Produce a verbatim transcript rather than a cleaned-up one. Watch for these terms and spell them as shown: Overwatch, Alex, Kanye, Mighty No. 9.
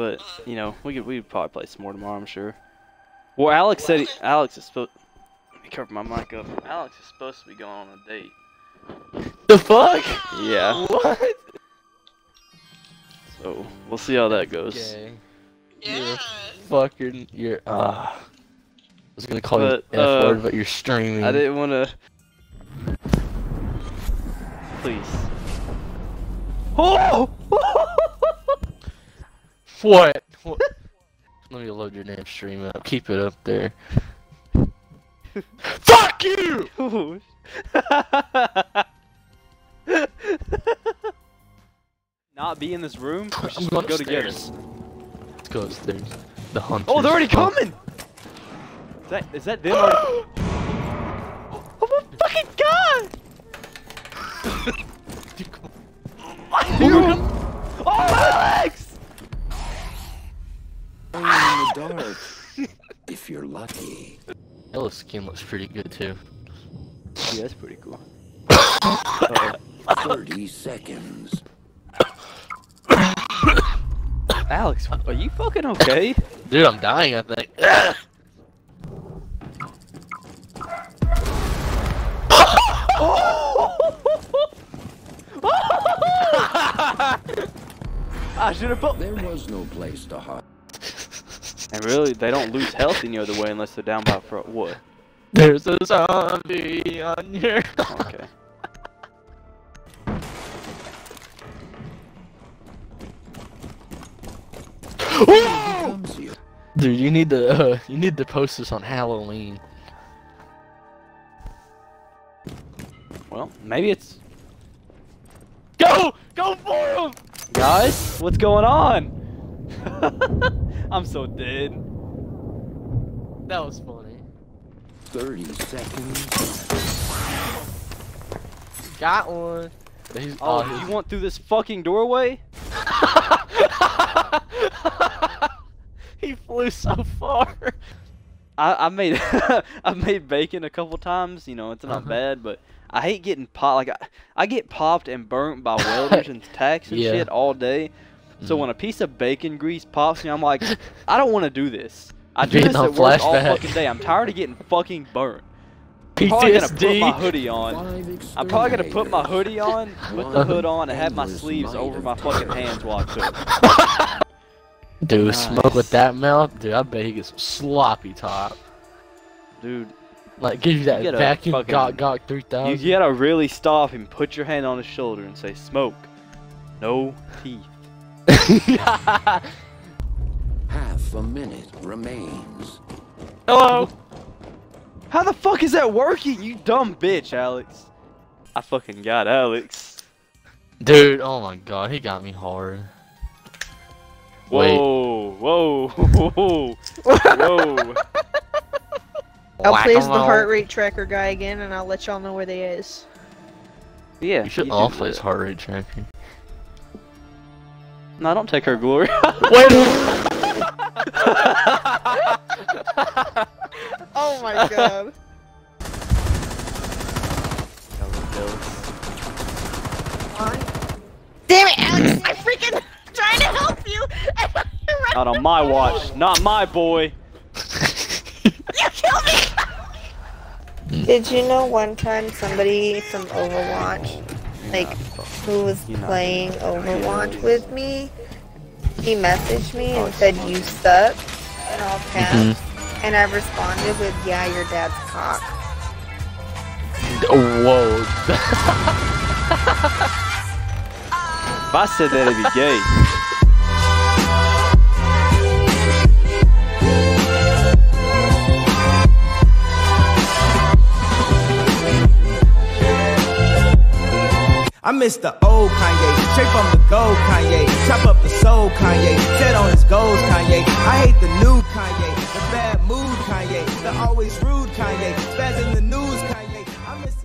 But you know, we could we probably play some more tomorrow, I'm sure. Well, Alex said he, Alex is supposed. Let me cover my mic up. Alex is supposed to be going on a date. The fuck? Yeah. What? So we'll see how that goes. Okay. Yeah. You're fucking. You're. Ah. Uh, I was gonna call but, you F word, uh, but you're streaming. I didn't wanna. Please. Oh! What? What? Let me load your damn stream up. Keep it up there. Fuck you! Not be in this room? We're just gonna go together. Let's go upstairs. The hunters. Oh, they're already coming! Is that, is that them? Already... Oh my fucking god! Oh, Alex! Oh, in the dark. If you're lucky. Ella's skin looks pretty good too. Yeah, that's pretty cool. uh, Thirty seconds. Alex, are you fucking okay? Dude, I'm dying. I think. I should have put. There was no place to hide. And really, they don't lose health any other way unless they're down by front. What? There's a zombie on here. Okay. Whoa! Dude, you need to uh, you need to post this on Halloween. Well, maybe it's. Go! Go for him! Guys, what's going on? I'm so dead. That was funny. thirty seconds. Got one. He's, oh, oh, you want through this fucking doorway? He flew so far. I, I made I made bacon a couple times. You know, it's not uh-huh. bad, but. I hate getting popped. Like I, I get popped and burnt by welders and tacks and yeah. shit all day. So mm. when a piece of bacon grease pops me, I'm like, I don't want to do this. I do Vietnam this at work all fucking day. I'm tired of getting fucking burnt. I'm probably gonna put my hoodie on. I'm probably gonna put my hoodie on, put the hood on, and have my sleeves over my fucking hands while I cook. Dude, nice. Smoke with that mouth, dude. I bet he gets some sloppy top. Dude. Like, give you that you vacuum fucking, Gok Gok three thousand. You gotta really stop and put your hand on his shoulder and say, smoke. No teeth. Half a minute remains. Hello? How the fuck is that working, you dumb bitch, Alex? I fucking got Alex. Dude, oh my god, he got me hard. Whoa, Wait. whoa, whoa, whoa. I'll Whack place the heart rate tracker guy again, and I'll let y'all know where they is. Yeah, you should you all place heart rate tracker. No, don't take her glory. Wait! Oh my god! Damn it, Alex! I'm freaking trying to help you. Not on my watch. Not my boy. Did you know one time somebody from Overwatch, like, who was playing Overwatch with me, he messaged me and said, you suck, in all caps, mm-hmm. and I responded with, yeah, your dad's cock. Whoa. If I said that, it'd be gay. I miss the old Kanye, straight from the gold Kanye, chop up the soul Kanye, set on his goals Kanye, I hate the new Kanye, the bad mood Kanye, the always rude Kanye, spazzing the news Kanye, I miss